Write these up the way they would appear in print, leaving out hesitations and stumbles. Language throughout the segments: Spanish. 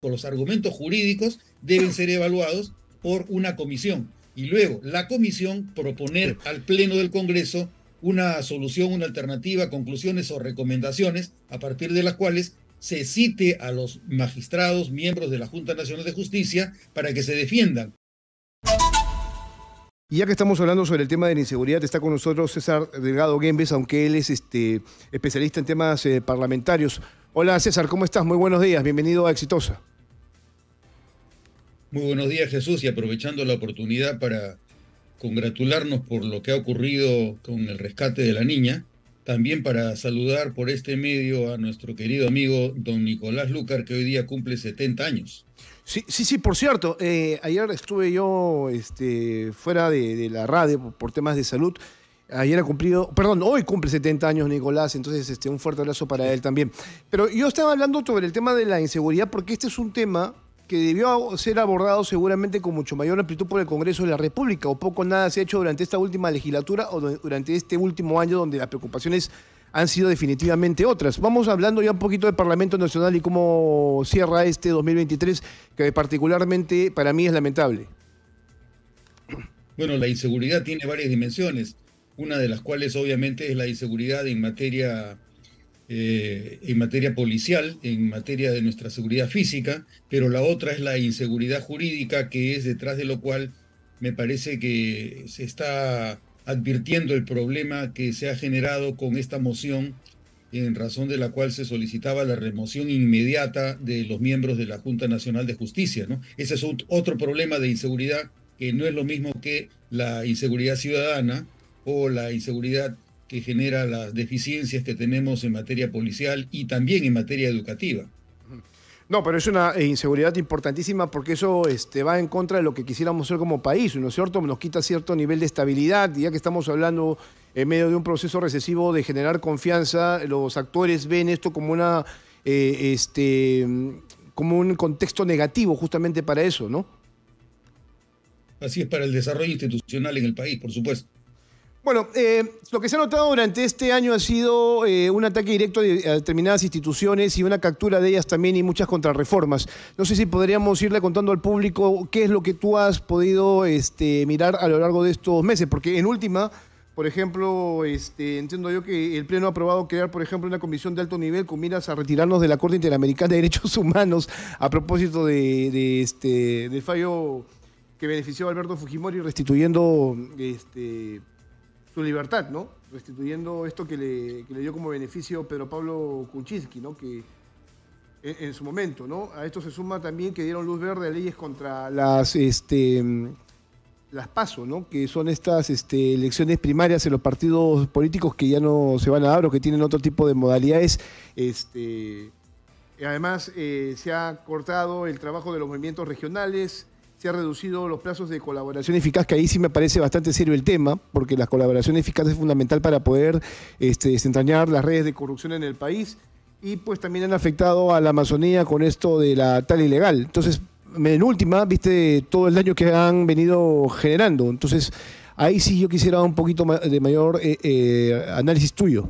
con los argumentos jurídicos deben ser evaluados por una comisión y luego la comisión proponer al Pleno del Congreso una solución, una alternativa, conclusiones o recomendaciones a partir de las cuales se cite a los magistrados, miembros de la Junta Nacional de Justicia para que se defiendan. Y ya que estamos hablando sobre el tema de la inseguridad, está con nosotros César Delgado Guembes, aunque él es especialista en temas parlamentarios. Hola César, ¿cómo estás? Muy buenos días, bienvenido a Exitosa. Muy buenos días Jesús, y aprovechando la oportunidad para congratularnos por lo que ha ocurrido con el rescate de la niña, también para saludar por este medio a nuestro querido amigo don Nicolás Lucar, que hoy día cumple 70 años. Sí, por cierto, ayer estuve yo fuera de la radio por temas de salud. Hoy cumple 70 años Nicolás, entonces un fuerte abrazo para él también. Pero yo estaba hablando sobre el tema de la inseguridad porque este es un tema que debió ser abordado seguramente con mucho mayor amplitud por el Congreso de la República, o poco o nada se ha hecho durante esta última legislatura o durante este último año donde las preocupaciones han sido definitivamente otras. Vamos hablando ya un poquito del Parlamento Nacional y cómo cierra este 2023, que particularmente para mí es lamentable. Bueno, la inseguridad tiene varias dimensiones, una de las cuales obviamente es la inseguridad en materia policial, en materia de nuestra seguridad física, pero la otra es la inseguridad jurídica, que es detrás de lo cual me parece que se está advirtiendo el problema que se ha generado con esta moción, en razón de la cual se solicitaba la remoción inmediata de los miembros de la Junta Nacional de Justicia, ¿no? Ese es otro problema de inseguridad que no es lo mismo que la inseguridad ciudadana o la inseguridad que genera las deficiencias que tenemos en materia policial y también en materia educativa. No, pero es una inseguridad importantísima porque eso va en contra de lo que quisiéramos ser como país, ¿no es cierto? Nos quita cierto nivel de estabilidad, ya que estamos hablando en medio de un proceso recesivo de generar confianza. Los actores ven esto como como un contexto negativo justamente para eso, ¿no? Así es, para el desarrollo institucional en el país, por supuesto. Bueno, lo que se ha notado durante este año ha sido un ataque directo a determinadas instituciones y una captura de ellas también y muchas contrarreformas. No sé si podríamos irle contando al público qué es lo que tú has podido mirar a lo largo de estos meses, porque en última, por ejemplo, entiendo yo que el Pleno ha aprobado crear, por ejemplo, una comisión de alto nivel con miras a retirarnos de la Corte Interamericana de Derechos Humanos a propósito del fallo que benefició a Alberto Fujimori restituyendo su libertad, ¿no? Restituyendo esto que le dio como beneficio Pedro Pablo Kuczynski, ¿no? Que en su momento, ¿no? A esto se suma también que dieron luz verde a leyes contra las PASO, ¿no? Que son estas elecciones primarias en los partidos políticos que ya no se van a dar o que tienen otro tipo de modalidades. Además, se ha cortado el trabajo de los movimientos regionales. Se han reducido los plazos de colaboración eficaz, que ahí sí me parece bastante serio el tema, porque la colaboración eficaz es fundamental para poder desentrañar las redes de corrupción en el país, y pues también han afectado a la Amazonía con esto de la tala ilegal. Entonces, en última, viste todo el daño que han venido generando. Entonces, ahí sí yo quisiera un poquito de mayor análisis tuyo.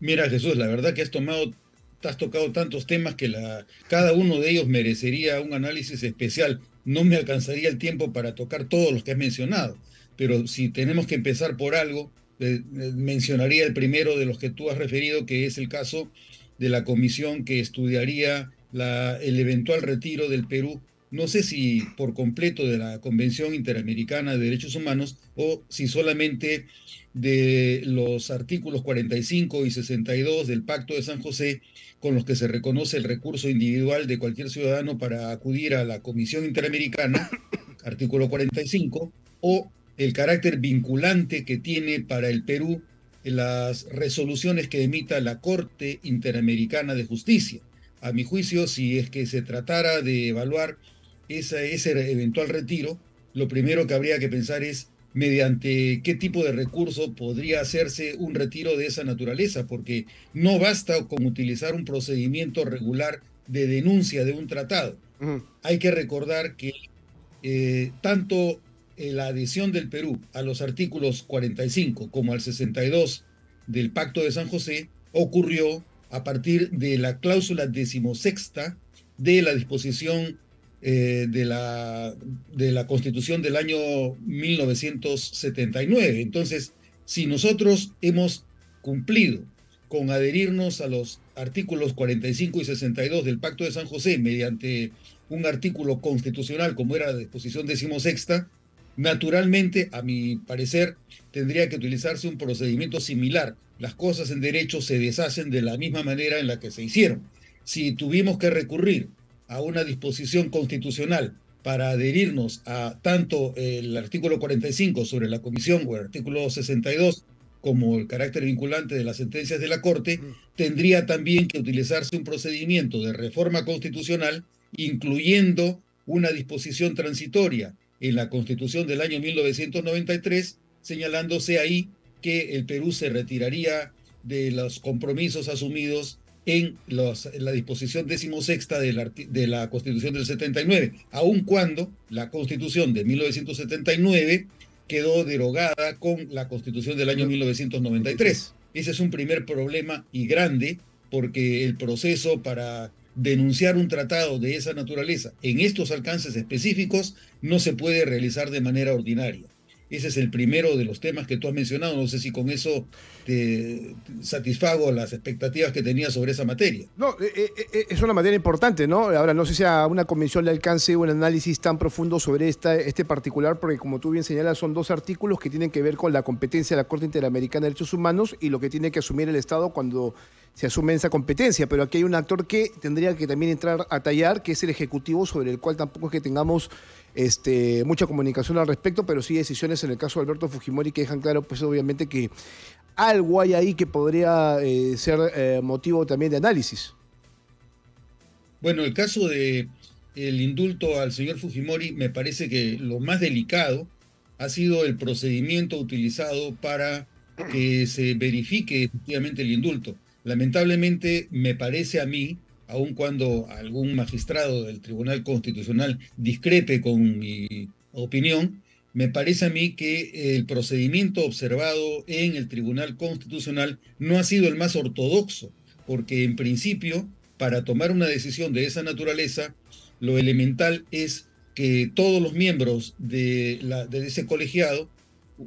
Mira, Jesús, la verdad que has tocado tantos temas que cada uno de ellos merecería un análisis especial. No me alcanzaría el tiempo para tocar todos los que has mencionado, pero si tenemos que empezar por algo, mencionaría el primero de los que tú has referido, que es el caso de la comisión que estudiaría el eventual retiro del Perú, no sé si por completo de la Convención Interamericana de Derechos Humanos o si solamente de los artículos 45 y 62 del Pacto de San José, con los que se reconoce el recurso individual de cualquier ciudadano para acudir a la Comisión Interamericana, artículo 45, o el carácter vinculante que tiene para el Perú las resoluciones que emita la Corte Interamericana de Justicia. A mi juicio, si es que se tratara de evaluar ese eventual retiro, lo primero que habría que pensar es mediante qué tipo de recurso podría hacerse un retiro de esa naturaleza, porque no basta con utilizar un procedimiento regular de denuncia de un tratado. Hay que recordar que tanto la adhesión del Perú a los artículos 45 como al 62 del Pacto de San José ocurrió a partir de la cláusula 16ª de la disposición de la Constitución del año 1979. Entonces, si nosotros hemos cumplido con adherirnos a los artículos 45 y 62 del Pacto de San José mediante un artículo constitucional como era la disposición 16ª, naturalmente, a mi parecer, tendría que utilizarse un procedimiento similar. Las cosas en derecho se deshacen de la misma manera en la que se hicieron. Si tuvimos que recurrir a una disposición constitucional para adherirnos a tanto el artículo 45 sobre la comisión o el artículo 62 como el carácter vinculante de las sentencias de la Corte, tendría también que utilizarse un procedimiento de reforma constitucional incluyendo una disposición transitoria en la Constitución del año 1993, señalándose ahí que el Perú se retiraría de los compromisos asumidos en la disposición 16ª de la Constitución del 79, aun cuando la Constitución de 1979 quedó derogada con la Constitución del año 1993. Ese es un primer problema y grande, porque el proceso para denunciar un tratado de esa naturaleza en estos alcances específicos no se puede realizar de manera ordinaria. Ese es el primero de los temas que tú has mencionado. No sé si con eso te satisfago las expectativas que tenías sobre esa materia. No, es una materia importante, ¿no? Ahora, no sé si a una convención le alcance un análisis tan profundo sobre este particular, porque como tú bien señalas, son dos artículos que tienen que ver con la competencia de la Corte Interamericana de Derechos Humanos y lo que tiene que asumir el Estado cuando se asume esa competencia, pero aquí hay un actor que tendría que también entrar a tallar, que es el Ejecutivo, sobre el cual tampoco es que tengamos mucha comunicación al respecto, pero sí decisiones en el caso de Alberto Fujimori que dejan claro, pues obviamente que algo hay ahí que podría ser motivo también de análisis. Bueno, el caso del indulto al señor Fujimori, me parece que lo más delicado ha sido el procedimiento utilizado para que se verifique efectivamente el indulto. Lamentablemente, me parece a mí, aun cuando algún magistrado del Tribunal Constitucional discrepe con mi opinión, me parece a mí que el procedimiento observado en el Tribunal Constitucional no ha sido el más ortodoxo, porque en principio, para tomar una decisión de esa naturaleza, lo elemental es que todos los miembros de ese colegiado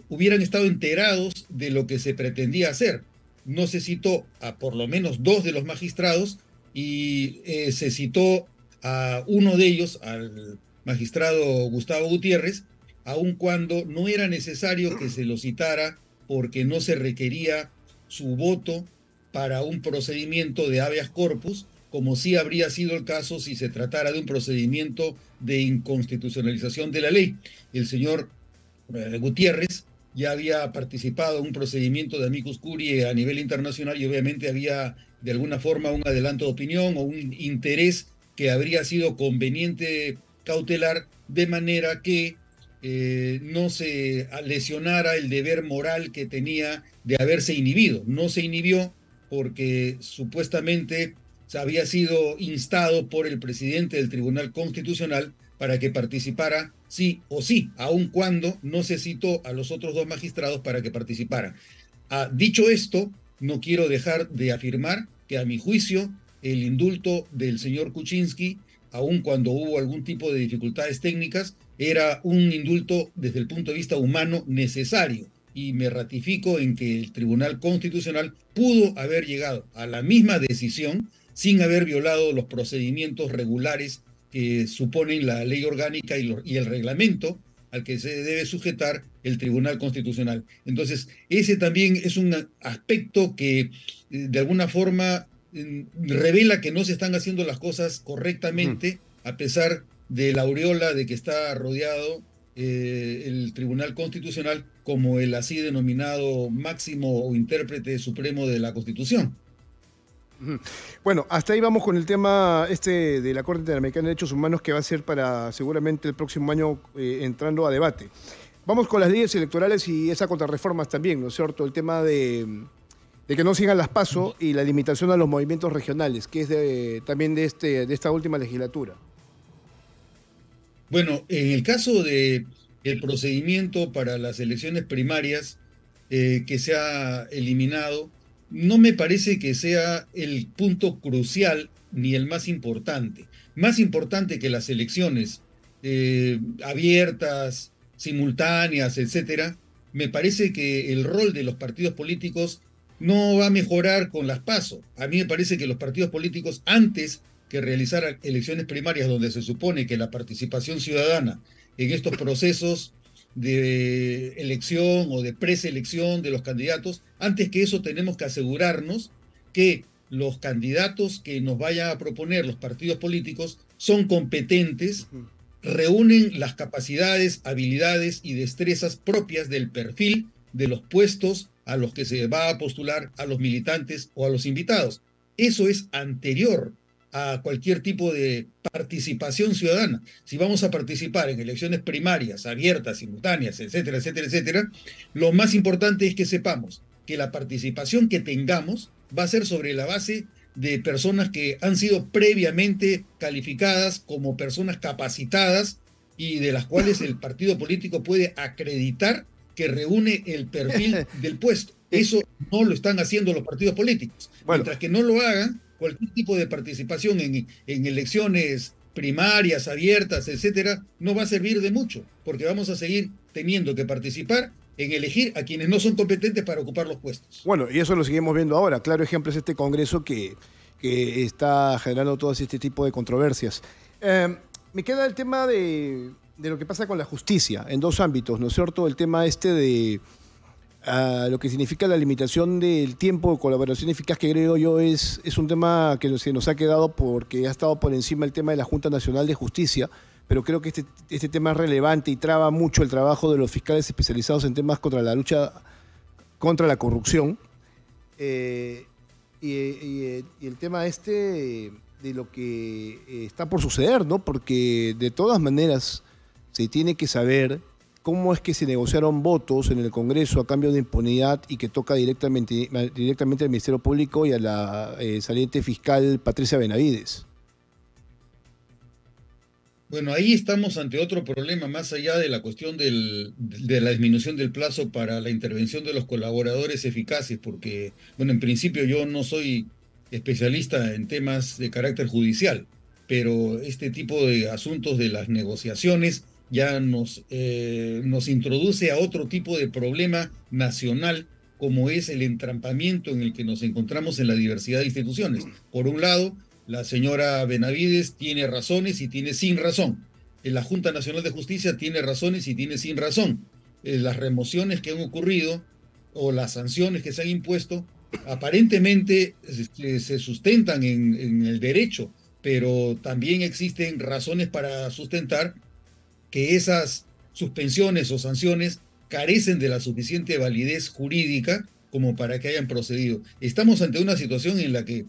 hubieran estado enterados de lo que se pretendía hacer. No se citó a por lo menos dos de los magistrados y se citó a uno de ellos, al magistrado Gustavo Gutiérrez, aun cuando no era necesario que se lo citara porque no se requería su voto para un procedimiento de habeas corpus, como sí habría sido el caso si se tratara de un procedimiento de inconstitucionalización de la ley. El señor Gutiérrez ya había participado en un procedimiento de amicus curiae a nivel internacional y obviamente había de alguna forma un adelanto de opinión o un interés que habría sido conveniente cautelar, de manera que no se lesionara el deber moral que tenía de haberse inhibido. No se inhibió porque supuestamente había sido instado por el presidente del Tribunal Constitucional para que participara sí o sí, aun cuando no se citó a los otros dos magistrados para que participaran. Dicho esto, no quiero dejar de afirmar que a mi juicio el indulto del señor Kuczynski, aun cuando hubo algún tipo de dificultades técnicas, era un indulto desde el punto de vista humano necesario, y me ratifico en que el Tribunal Constitucional pudo haber llegado a la misma decisión sin haber violado los procedimientos regulares que suponen la ley orgánica y el reglamento al que se debe sujetar el Tribunal Constitucional. Entonces, ese también es un aspecto que de alguna forma revela que no se están haciendo las cosas correctamente, a pesar de la aureola de que está rodeado el Tribunal Constitucional como el así denominado máximo o intérprete supremo de la Constitución. Bueno, hasta ahí vamos con el tema de la Corte Interamericana de Derechos Humanos, que va a ser para seguramente el próximo año entrando a debate. Vamos con las leyes electorales y esas contrarreformas también, ¿no es cierto? El tema de que no sigan las PASO y la limitación a los movimientos regionales, que es también de esta última legislatura. Bueno, en el caso del procedimiento para las elecciones primarias que se ha eliminado, no me parece que sea el punto crucial ni el más importante. Más importante que las elecciones abiertas, simultáneas, etcétera, me parece que el rol de los partidos políticos no va a mejorar con las PASO. A mí me parece que los partidos políticos, antes que realizar elecciones primarias donde se supone que la participación ciudadana en estos procesos de elección o de preselección de los candidatos, antes que eso tenemos que asegurarnos que los candidatos que nos vayan a proponer los partidos políticos son competentes, reúnen las capacidades, habilidades y destrezas propias del perfil de los puestos a los que se va a postular a los militantes o a los invitados. Eso es anterior a cualquier tipo de participación ciudadana. Si vamos a participar en elecciones primarias, abiertas, simultáneas, etcétera, etcétera, etcétera, lo más importante es que sepamos que la participación que tengamos va a ser sobre la base de personas que han sido previamente calificadas como personas capacitadas y de las cuales el partido político puede acreditar que reúne el perfil del puesto. Eso no lo están haciendo los partidos políticos. Bueno. Mientras que no lo hagan, cualquier tipo de participación en elecciones primarias, abiertas, etcétera, no va a servir de mucho, porque vamos a seguir teniendo que participar en elegir a quienes no son competentes para ocupar los puestos. Bueno, y eso lo seguimos viendo ahora. Claro ejemplo es este Congreso que está generando todo este tipo de controversias. Me queda el tema de lo que pasa con la justicia, en dos ámbitos, ¿no es cierto? El tema este de lo que significa la limitación del tiempo de colaboración eficaz, que creo yo es un tema que se nos ha quedado porque ha estado por encima el tema de la Junta Nacional de Justicia, pero creo que este tema es relevante y traba mucho el trabajo de los fiscales especializados en temas contra la lucha contra la corrupción. Y el tema este de lo que está por suceder, ¿no? Porque de todas maneras se tiene que saber cómo es que se negociaron votos en el Congreso a cambio de impunidad y que toca directamente al Ministerio Público y a la saliente fiscal Patricia Benavides. Bueno, ahí estamos ante otro problema, más allá de la cuestión de la disminución del plazo para la intervención de los colaboradores eficaces, porque, bueno, en principio yo no soy especialista en temas de carácter judicial, pero este tipo de asuntos de las negociaciones ya nos introduce a otro tipo de problema nacional, como es el entrampamiento en el que nos encontramos en la diversidad de instituciones. Por un lado, la señora Benavides tiene razones y tiene sin razón. La Junta Nacional de Justicia tiene razones y tiene sin razón. Las remociones que han ocurrido o las sanciones que se han impuesto aparentemente se sustentan en el derecho, pero también existen razones para sustentar que esas suspensiones o sanciones carecen de la suficiente validez jurídica como para que hayan procedido. Estamos ante una situación en la que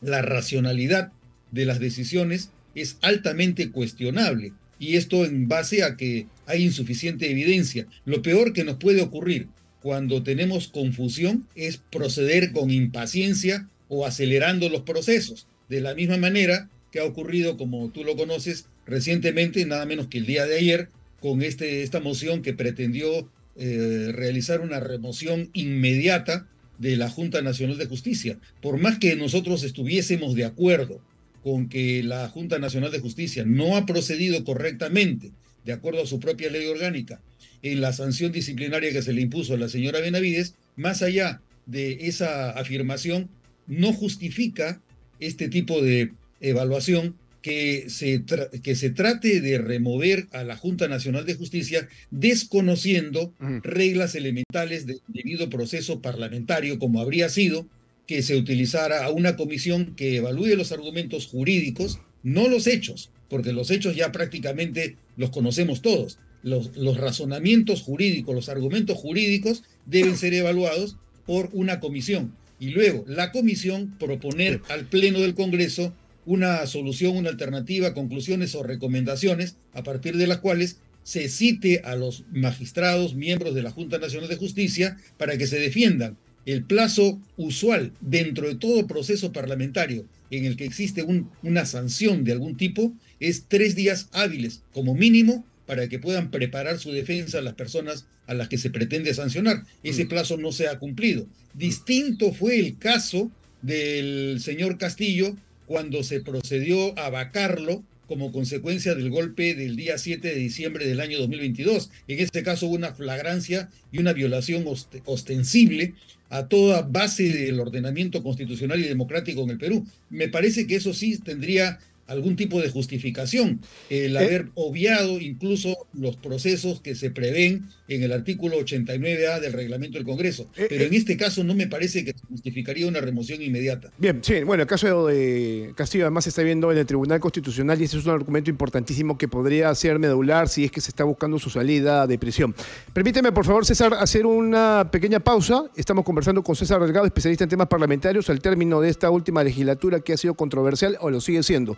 la racionalidad de las decisiones es altamente cuestionable, y esto en base a que hay insuficiente evidencia. Lo peor que nos puede ocurrir cuando tenemos confusión es proceder con impaciencia o acelerando los procesos, de la misma manera que ha ocurrido, como tú lo conoces, recientemente, nada menos que el día de ayer, con esta moción que pretendió realizar una remoción inmediata de la Junta Nacional de Justicia. Por más que nosotros estuviésemos de acuerdo con que la Junta Nacional de Justicia no ha procedido correctamente, de acuerdo a su propia ley orgánica, en la sanción disciplinaria que se le impuso a la señora Benavides, más allá de esa afirmación, no justifica este tipo de evaluación que se trate de remover a la Junta Nacional de Justicia desconociendo reglas elementales del debido proceso parlamentario, como habría sido que se utilizara a una comisión que evalúe los argumentos jurídicos, no los hechos, porque los hechos ya prácticamente los conocemos todos. Los razonamientos jurídicos, los argumentos jurídicos deben ser evaluados por una comisión y luego la comisión proponer al Pleno del Congreso una solución, una alternativa, conclusiones o recomendaciones, a partir de las cuales se cite a los magistrados, miembros de la Junta Nacional de Justicia, para que se defiendan. El plazo usual dentro de todo proceso parlamentario en el que existe una sanción de algún tipo es 3 días hábiles como mínimo, para que puedan preparar su defensa a las personas a las que se pretende sancionar. Ese plazo no se ha cumplido. Distinto fue el caso del señor Castillo cuando se procedió a vacarlo como consecuencia del golpe del día 7 de diciembre del año 2022. En este caso hubo una flagrancia y una violación ostensible a toda base del ordenamiento constitucional y democrático en el Perú. Me parece que eso sí tendría algún tipo de justificación, el haber obviado incluso los procesos que se prevén en el artículo 89A del reglamento del Congreso. Pero en este caso no me parece que justificaría una remoción inmediata. Bien, sí, bueno, el caso de Castillo además se está viendo en el Tribunal Constitucional y ese es un argumento importantísimo que podría ser medular si es que se está buscando su salida de prisión. Permíteme, por favor, César, hacer una pequeña pausa. Estamos conversando con César Delgado, especialista en temas parlamentarios, al término de esta última legislatura que ha sido controversial o lo sigue siendo.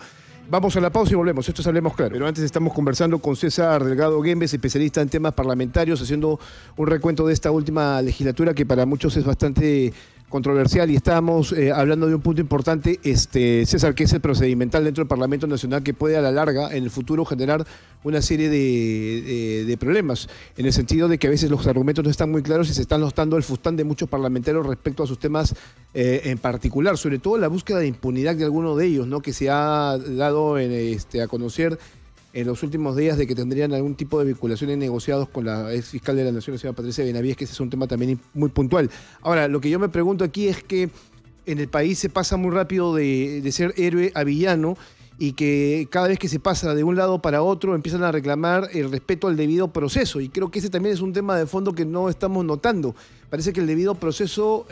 Vamos a la pausa y volvemos, esto es Hablemos Claro. Pero antes estamos conversando con César Delgado Guembes, especialista en temas parlamentarios, haciendo un recuento de esta última legislatura que para muchos es bastante controversial y estamos hablando de un punto importante, César, que es el procedimental dentro del Parlamento Nacional que puede a la larga, en el futuro, generar una serie de problemas, en el sentido de que a veces los argumentos no están muy claros y se están notando el fustán de muchos parlamentarios respecto a sus temas en particular, sobre todo la búsqueda de impunidad de alguno de ellos, ¿no?, que se ha dado a conocer en los últimos días de que tendrían algún tipo de vinculación en negociados con la ex fiscal de la Nación, la señora Patricia Benavides, que ese es un tema también muy puntual. Ahora, lo que yo me pregunto aquí es que en el país se pasa muy rápido de ser héroe a villano y que cada vez que se pasa de un lado para otro empiezan a reclamar el respeto al debido proceso y creo que ese también es un tema de fondo que no estamos notando. Parece que el debido proceso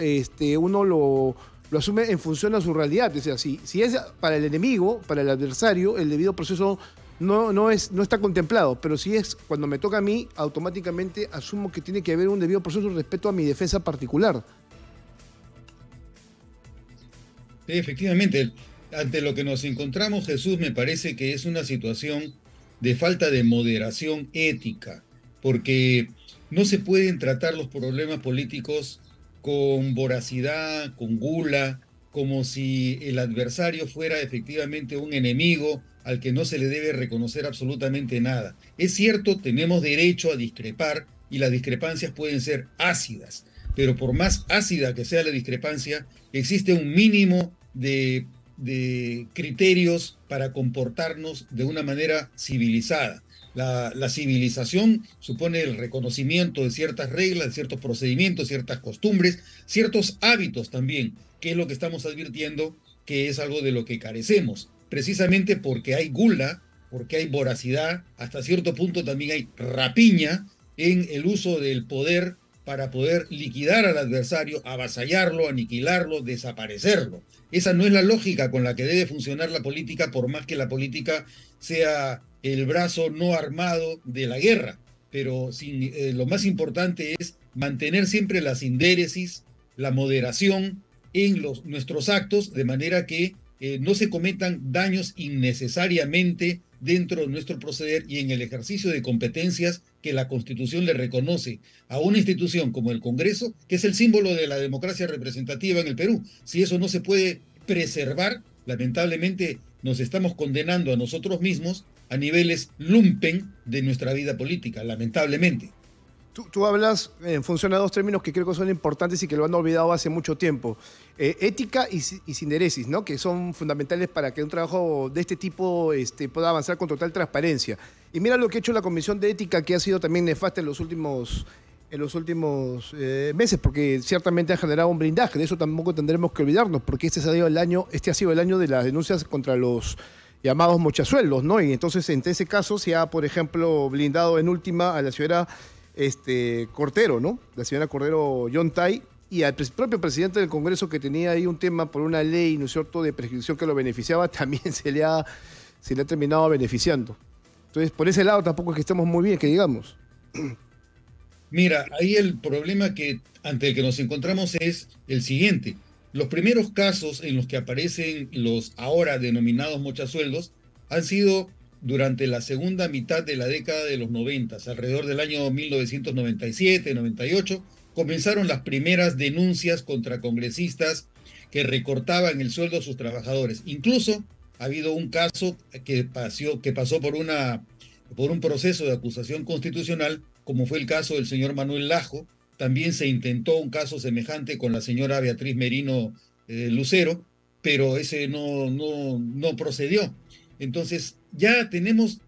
uno lo asume en función a su realidad. O sea, si es para el enemigo, para el adversario, el debido proceso no está contemplado, pero si es cuando me toca a mí, automáticamente asumo que tiene que haber un debido proceso respecto a mi defensa particular. Sí, efectivamente, ante lo que nos encontramos, Jesús, me parece que es una situación de falta de moderación ética, porque no se pueden tratar los problemas políticos con voracidad, con gula, como si el adversario fuera efectivamente un enemigo al que no se le debe reconocer absolutamente nada. Es cierto, tenemos derecho a discrepar y las discrepancias pueden ser ácidas, pero por más ácida que sea la discrepancia, existe un mínimo de criterios para comportarnos de una manera civilizada. La civilización supone el reconocimiento de ciertas reglas, de ciertos procedimientos, ciertas costumbres, ciertos hábitos también, que es lo que estamos advirtiendo que es algo de lo que carecemos. Precisamente porque hay gula, porque hay voracidad, hasta cierto punto también hay rapiña en el uso del poder para poder liquidar al adversario, avasallarlo, aniquilarlo, desaparecerlo. Esa no es la lógica con la que debe funcionar la política, por más que la política sea el brazo no armado de la guerra. Pero lo más importante es mantener siempre la sindéresis, la moderación en nuestros actos, de manera que no se cometan daños innecesariamente dentro de nuestro proceder y en el ejercicio de competencias que la Constitución le reconoce a una institución como el Congreso, que es el símbolo de la democracia representativa en el Perú. Si eso no se puede preservar, lamentablemente nos estamos condenando a nosotros mismos a niveles lumpen de nuestra vida política, lamentablemente. Tú hablas en función a dos términos que creo que son importantes y que lo han olvidado hace mucho tiempo. Ética y sindéresis, ¿no?, que son fundamentales para que un trabajo de este tipo pueda avanzar con total transparencia. Y mira lo que ha hecho la Comisión de Ética, que ha sido también nefasta en los últimos meses, porque ciertamente ha generado un blindaje. De eso tampoco tendremos que olvidarnos, porque este ha sido el año de las denuncias contra los llamados mochasueldos, ¿no? Y entonces, en ese caso, se ha, por ejemplo, blindado en última a la señora Cordero, ¿no?, la señora Cordero Yontay, y al propio presidente del Congreso, que tenía ahí un tema por una ley, ¿no es cierto?, de prescripción que lo beneficiaba, también se le ha terminado beneficiando. Entonces, por ese lado tampoco es que estemos muy bien, que digamos. Mira, ahí el problema ante el que nos encontramos es el siguiente. Los primeros casos en los que aparecen los ahora denominados mochasueldos han sido durante la segunda mitad de la década de los 90, alrededor del año 1997-98, comenzaron las primeras denuncias contra congresistas que recortaban el sueldo a sus trabajadores. Incluso ha habido un caso que pasó por una por un proceso de acusación constitucional, como fue el caso del señor Manuel Lajo. También se intentó un caso semejante con la señora Beatriz Merino Lucero, pero ese no procedió. Entonces ya tenemos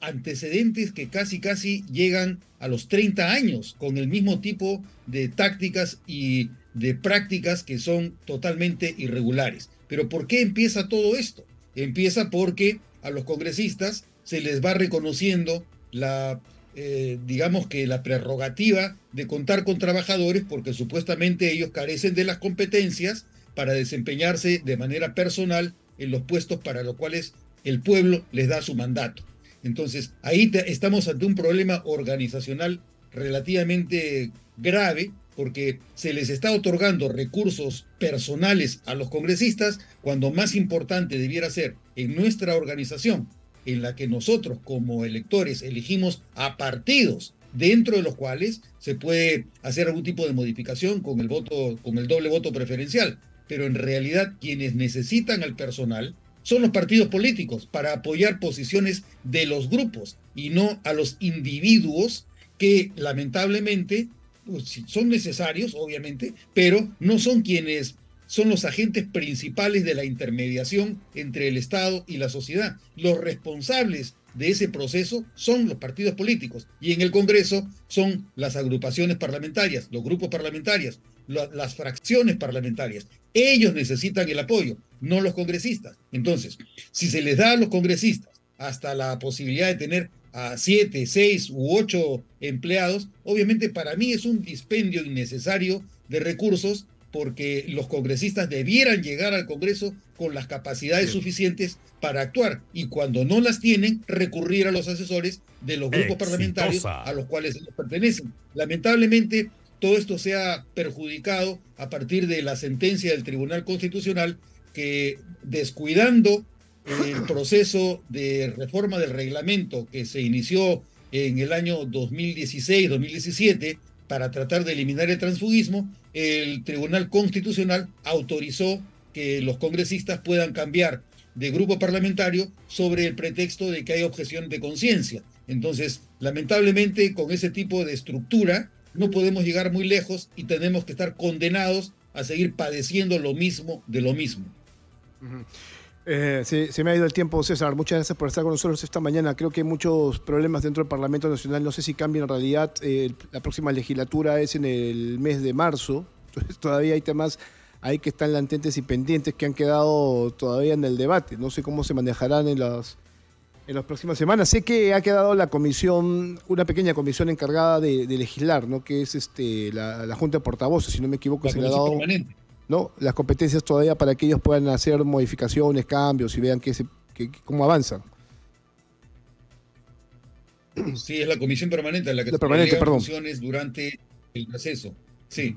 antecedentes que casi llegan a los 30 años con el mismo tipo de tácticas y de prácticas que son totalmente irregulares. Pero ¿por qué empieza todo esto? Empieza porque a los congresistas se les va reconociendo la, digamos que la prerrogativa de contar con trabajadores, porque supuestamente ellos carecen de las competencias para desempeñarse de manera personal en los puestos para los cuales el pueblo les da su mandato. Entonces, ahí estamos ante un problema organizacional relativamente grave, porque se les está otorgando recursos personales a los congresistas, cuando más importante debiera ser en nuestra organización, en la que nosotros como electores elegimos a partidos, dentro de los cuales se puede hacer algún tipo de modificación con el voto, con el doble voto preferencial. Pero en realidad quienes necesitan al personal son los partidos políticos para apoyar posiciones de los grupos y no a los individuos que lamentablemente son necesarios, obviamente, pero no son quienes son los agentes principales de la intermediación entre el Estado y la sociedad. Los responsables de ese proceso son los partidos políticos, y en el Congreso son las agrupaciones parlamentarias, los grupos parlamentarios, las fracciones parlamentarias. Ellos necesitan el apoyo, no los congresistas. Entonces, si se les da a los congresistas hasta la posibilidad de tener a 7, 6 u 8 empleados, obviamente para mí es un dispendio innecesario de recursos, porque los congresistas debieran llegar al Congreso con las capacidades suficientes para actuar, y cuando no las tienen, recurrir a los asesores de los grupos parlamentarios a los cuales ellos pertenecen. Lamentablemente, todo esto se ha perjudicado a partir de la sentencia del Tribunal Constitucional, que descuidando el proceso de reforma del reglamento que se inició en el año 2016-2017 para tratar de eliminar el transfugismo, el Tribunal Constitucional autorizó que los congresistas puedan cambiar de grupo parlamentario sobre el pretexto de que hay objeción de conciencia. Entonces, lamentablemente, con ese tipo de estructura no podemos llegar muy lejos y tenemos que estar condenados a seguir padeciendo lo mismo de lo mismo. Uh-huh. Se me ha ido el tiempo, César. Muchas gracias por estar con nosotros esta mañana. Creo que hay muchos problemas dentro del Parlamento Nacional. No sé si cambia en realidad. La próxima legislatura es en el mes de marzo. Entonces todavía hay temas ahí que están latentes y pendientes que han quedado todavía en el debate. No sé cómo se manejarán en las próximas semanas. Sé que ha quedado la comisión, una pequeña comisión encargada de legislar, ¿no? Que es la Junta de Portavoces, si no me equivoco. Se le ha dado permanente, ¿no? Las competencias todavía para que ellos puedan hacer modificaciones, cambios y vean cómo avanzan. Sí, es la comisión permanente en la que se realiza funciones durante el proceso. Sí.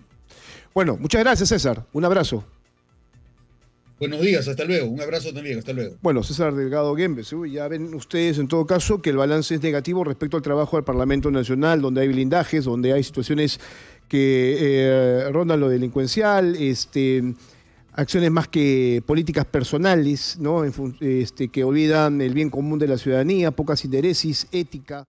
Bueno, muchas gracias, César. Un abrazo. Buenos días, hasta luego. Un abrazo también, hasta luego. Bueno, César Delgado Guembes, ya ven ustedes en todo caso que el balance es negativo respecto al trabajo del Parlamento Nacional, donde hay blindajes, donde hay situaciones que rondan lo delincuencial, acciones más que políticas personales, ¿no? Que olvidan el bien común de la ciudadanía, pocas intereses, ética.